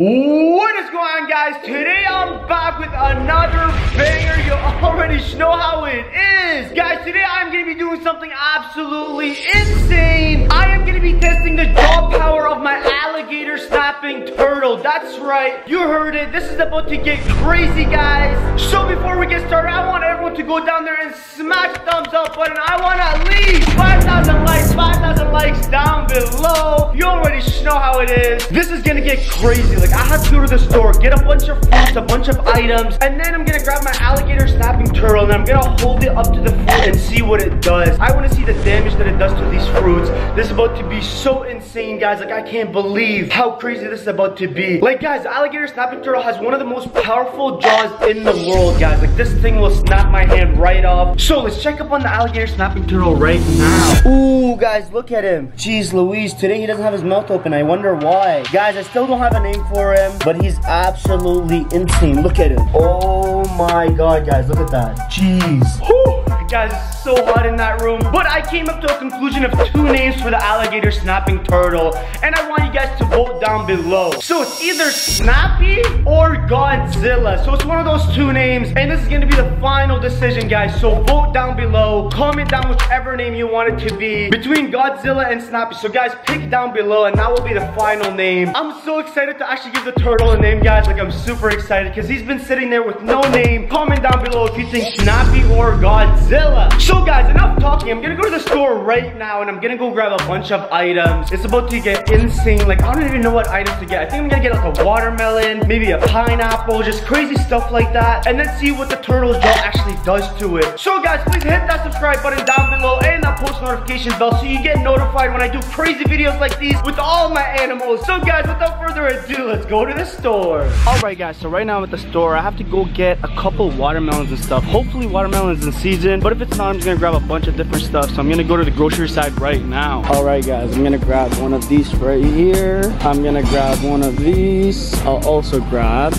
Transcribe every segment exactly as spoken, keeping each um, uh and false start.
What is going on, guys? Today I'm back with another banger. You already know how it is. Guys, today I'm going to be doing something absolutely insane. I am going to be testing the jaw power of my alligator snapping turtle. That's right, you heard it. This is about to get crazy, guys. So before we get started, I want everyone to go down there and smash the thumbs up button. I want at least five thousand likes, five thousand likes down below. You already know how it is. This is going to get crazy. Like, I have to go to the store, get a bunch of fruits, a bunch of items, and then I'm gonna grab my alligator snapping turtle and I'm gonna hold it up to the food and see what it does. I wanna see the damage that it does to these fruits. This is about to be so insane, guys. Like, I can't believe how crazy this is about to be. Like, guys, alligator snapping turtle has one of the most powerful jaws in the world, guys. Like, this thing will snap my hand right off. So let's check up on the alligator snapping turtle right now. Ooh, guys, look at him. Jeez Louise, today he doesn't have his mouth open. I wonder why. Guys, I still don't have a name for him, but he's absolutely insane. Look at him. Oh my god, guys, look at that. Jeez. Whew. Guys, it's so hot in that room. But I came up to a conclusion of two names for the alligator snapping turtle, and I want you guys to vote down below. So it's either Snappy or Godzilla. So it's one of those two names, and this is gonna be the final decision, guys. So vote down below, comment down whichever name you want it to be between Godzilla and Snappy. So guys, pick down below, and that will be the final name. I'm so excited to actually give the turtle a name, guys. Like, I'm super excited because he's been sitting there with no name. Comment down below if you think Snappy or Godzilla. So guys, enough talking. I'm gonna go to the store right now and I'm gonna go grab a bunch of items. It's about to get insane. Like, I don't even know what items to get. I think I'm gonna get like a watermelon, maybe a pineapple, just crazy stuff like that, and then see what the turtle's jaw actually does to it. So guys, please hit that subscribe button down below and that post notification bell so you get notified when I do crazy videos like these with all my animals. So guys, without further ado, let's go to the store. Alright guys, so right now I'm at the store. I have to go get a couple watermelons and stuff. Hopefully watermelon's in season, but if it's not, I'm just gonna grab a bunch of different stuff. So I'm gonna go to the grocery side right now. Alright guys, I'm gonna grab one of these right here. I'm gonna grab one of these. I'll also grab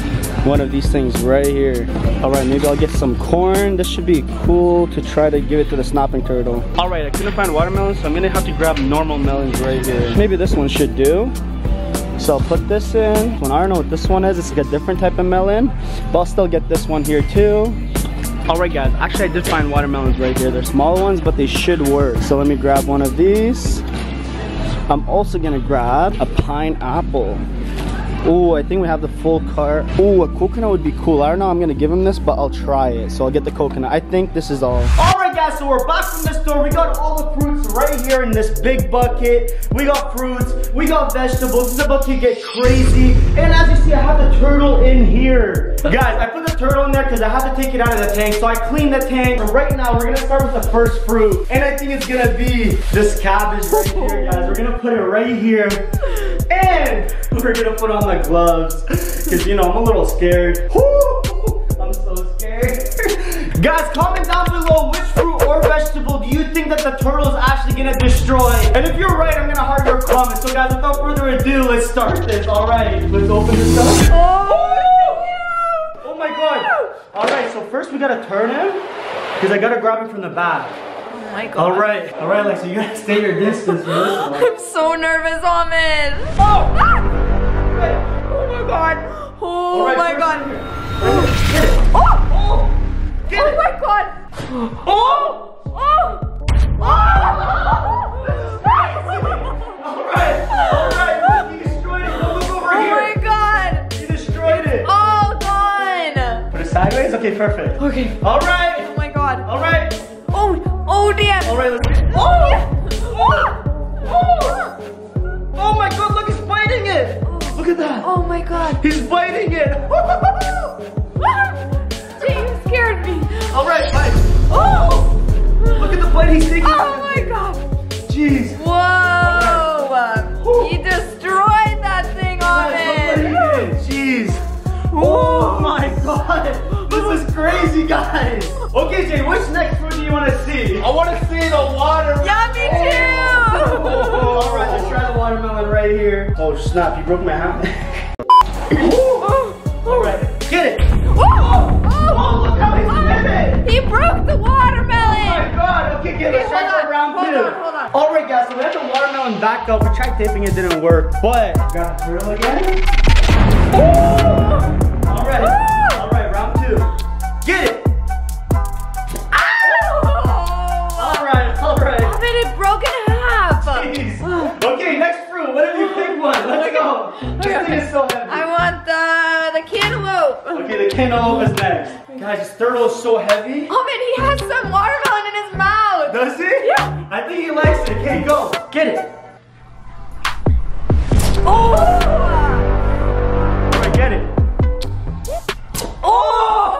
one of these things right here. Alright, maybe I'll get some corn. This should be cool to try to give it to the snapping turtle. Alright, I couldn't find watermelons, so I'm gonna have to grab normal melons right here. Maybe this one should do. So I'll put this in. When I don't know what this one is, it's like a different type of melon, but I'll still get this one here too. Alright guys, actually I did find watermelons right here. They're small ones, but they should work. So let me grab one of these. I'm also gonna grab a pineapple. Oh, I think we have the full cart. Oh, a coconut would be cool. I don't know, I'm gonna give him this, but I'll try it. So I'll get the coconut. I think this is all. Alright guys, so we're back from the store. We got all the fruits right here in this big bucket. We got fruits, we got vegetables. It's about to get crazy. And as you see, I have the turtle in here. Guys, I put the turtle in there because I have to take it out of the tank. So I cleaned the tank. And right now, we're gonna start with the first fruit. And I think it's gonna be this cabbage right here, guys. We're gonna put it right here. And we're gonna put on the gloves because, you know, I'm a little scared. Woo! I'm so scared. Guys, comment down below which fruit or vegetable do you think that the turtle is actually gonna destroy? And if you're right, I'm gonna heart your comment. So guys, without further ado, let's start this. All right, let's open this up. Oh, oh my god. All right, so first we gotta turn him because I gotta grab him from the back. Oh my god. All right, all right, Alexa, you gotta stay your distance for this one. I'm so nervous, Ahmed. Oh, ah! Wait. Oh my god. Oh right, my god. Oh. Oh. Get oh it. My god. Oh. Oh. Oh. Oh. All right. All right. You destroyed it. Now look over oh here. Oh my god. You destroyed it. All gone. Put it sideways. Okay, perfect. Okay. All right. Oh my god. All right. Oh. Oh damn! Alright, let's get it. Oh! Oh! Oh! Oh my god, look, he's biting it! Look at that! Oh my god! He's biting it! James scared me! Alright, bite! Oh! Look at the bite he's taking! Oh my god! Jeez! Whoa! Right. He destroyed that thing on it! Jeez! Oh my god! This is crazy, guys. Okay, Jay, which next fruit do you want to see? I want to see the watermelon. Yeah, me too. Oh, all right, let's try the watermelon right here. Oh, snap, you broke my hand. All right, get it. Oh, oh, oh look how he did it. He broke the watermelon. Oh, my God. Okay, get it. Try that round two. Hold on, hold on. All right, guys, so we have the watermelon back up. We tried dipping, it didn't work, but got the turtle again. Cantaloupe is next. Guys, this turtle is so heavy. Oh man, he has some watermelon in his mouth. Does he? Yeah. I think he likes it. Okay, go. Get it. Oh! Alright, get it. Oh!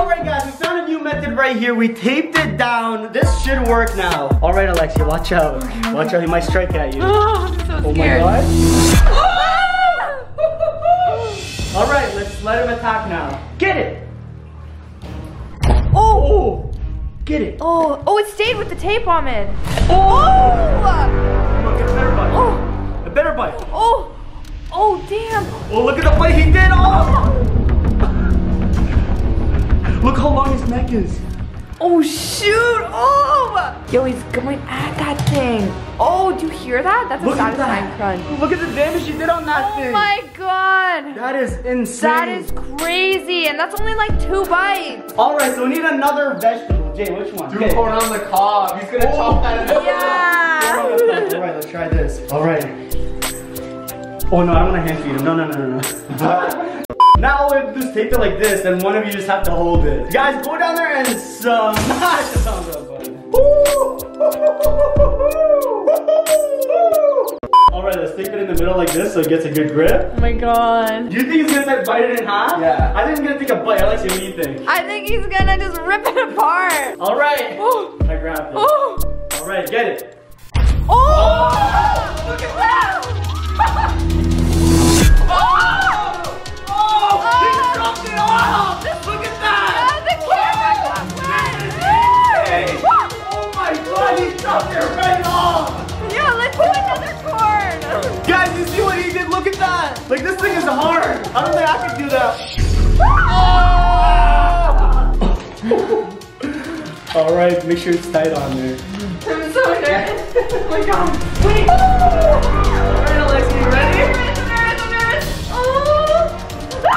Alright guys, we found a new method right here. We taped it down. This should work now. Alright Alexia, watch out. Okay, watch okay. out, he might strike at you. Oh, I'm so scared. Oh my god. Oh! All right, let's let him attack now. Get it! Oh! Get it! Oh! Oh! It stayed with the tape on it. Oh! Come on, get a better bite. Oh! A better bite. Oh! Oh! Damn! Oh! Look at the bite he did! Oh! Look how long his neck is. Oh shoot! Oh! Yo, he's going at that thing. Oh, do you hear that? That's a satisfying crunch. Look at the damage he did on that thing. Oh my god! That is insane. That is crazy, and that's only like two bites. All right, so we need another vegetable. Jay, which one? Dude, going on the cob. He's gonna oh. chop that. In yeah. All right, let's try this. All right. Oh no, I want to hand feed him. No, no, no, no, no. Now all we have to do is tape it like this, and one of you just have to hold it. You guys, go down there and smash it on the button. Alright, let's tape it in the middle like this so it gets a good grip. Oh my god. Do you think he's gonna start biting it in half? Yeah. I think he's gonna take a bite. Alexia, what do you think? I think he's gonna just rip it apart. Alright. I grabbed it. Alright, get it. Oh! Oh! Look at that! Oh! Oh, just look at that! Yeah, the camera got wet! Oh my god, he dropped it right off! Yeah, let's do another corn! Guys, you see what he did? Look at that! Like, this thing is hard! I don't think I could do that. Oh! Alright, make sure it's tight on there. I'm so nervous! Oh my god! Wait! Alright, Alexia, you ready? I'm nervous, I'm nervous, I'm nervous! Oh! Ah!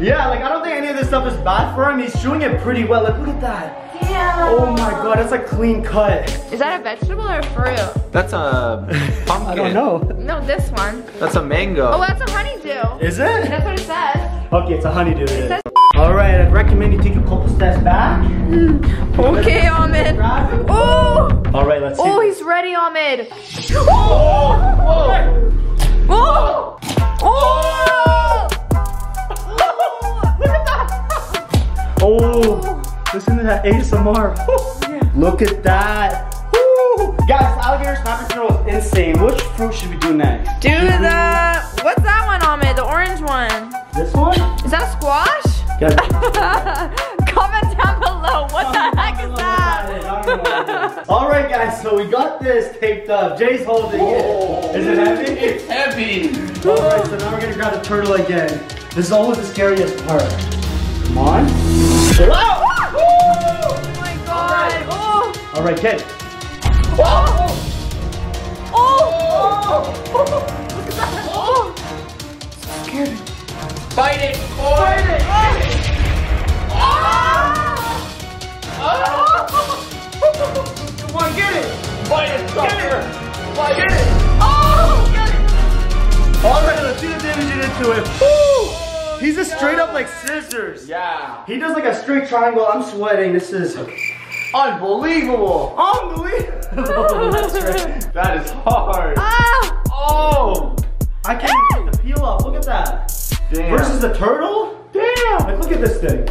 Yeah, like I don't think any of this stuff is bad for him. He's chewing it pretty well. Like, look at that. Yeah. Oh my god, that's a clean cut. Is that a vegetable or a fruit? That's a pumpkin. I don't know. No, this one. That's a mango. Oh, that's a honeydew. Is it? That's what it says. Okay, it's a honeydew. It, it says. Alright, I'd recommend you take a couple steps back. Okay, Ahmed. Oh! Alright, let's see. Oh, he's ready, Ahmed. Oh! Oh! Oh! Oh! Oh! Oh, listen to that A S M R. Yeah. Look at that. Woo. Guys, alligator snapping turtle is insane. Which fruit should we do next? Do the, what's that one, Ahmed? The orange one. This one? Is that a squash? Guys, comment down below. What comment the heck is that? All right, guys, so we got this taped up. Jay's holding oh. it. Is it heavy? It's heavy. All right, so now we're going to grab the turtle again. This is always the scariest part. Come on. Wow! Oh my god! Alright, All right, kid. Oh! Oh! Oh! Oh! Look at that! Oh! I'm scared. Bite it! Oh. Bite it! Oh! Oh! Oh! Come on, get it! Bite it! Get it! Bite it! Get it! Oh! Get it! Alright, let's see the damage you did to it. Woo! He's just straight up like scissors. Yeah. He does like a straight triangle. I'm sweating. This is unbelievable. Unbelievable. That's right. That is hard. Ah. Oh. I can't ah. even get the peel off. Look at that. Damn. Versus the turtle? Damn. Like, look at this thing.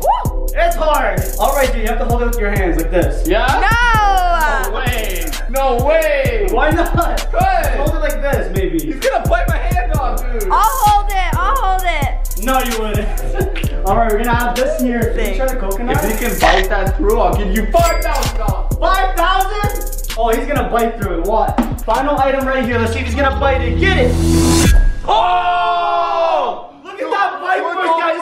Woo. It's hard. All right, dude. You have to hold it with your hands like this. Yeah? No. No way. No way. Why not? Good. Hold it like this, maybe. He's going to bite my hand off, dude. I'll hold it. No, you wouldn't. All right, we're gonna have this here. Can you try the coconut? If you can bite that through, I'll give you five thousand dollars. five thousand? Oh, he's gonna bite through it. What? Final item right here. Let's see if he's gonna bite it. Get it. Oh! Look at that bite push, guys.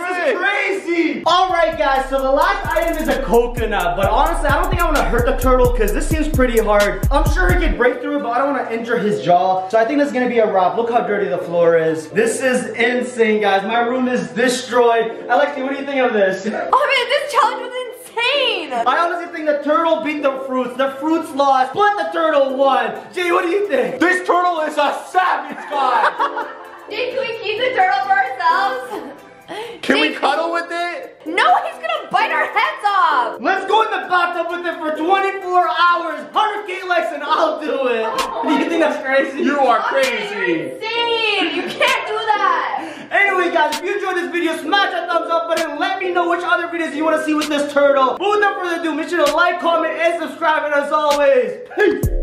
This is crazy. All right, guys. So the last item is a coconut. But honestly, I don't think I want to hurt the turtle because this seems pretty hard. I'm sure he could break through it, but I don't want to injure his jaw. So I think that's going to be a wrap. Look how dirty the floor is. This is insane, guys. My room is destroyed. Alexi, what do you think of this? Oh, man. This challenge was insane. I honestly think the turtle beat the fruits. The fruits lost, but the turtle won. Jay, what do you think? This turtle is a savage guy. Jay, can we keep the turtle for ourselves? Can Jay, we cuddle with it? No, he's gonna bite our heads off. Let's go in the bathtub with it for twenty-four hours. one hundred K likes and I'll do it. Oh, do you think that's crazy? You are crazy. You're insane. You can't do that. Anyway, guys, if you enjoyed this video, smash that thumbs up button. Let me know which other videos you want to see with this turtle. But without further ado, make sure to like, comment, and subscribe. And as always, peace.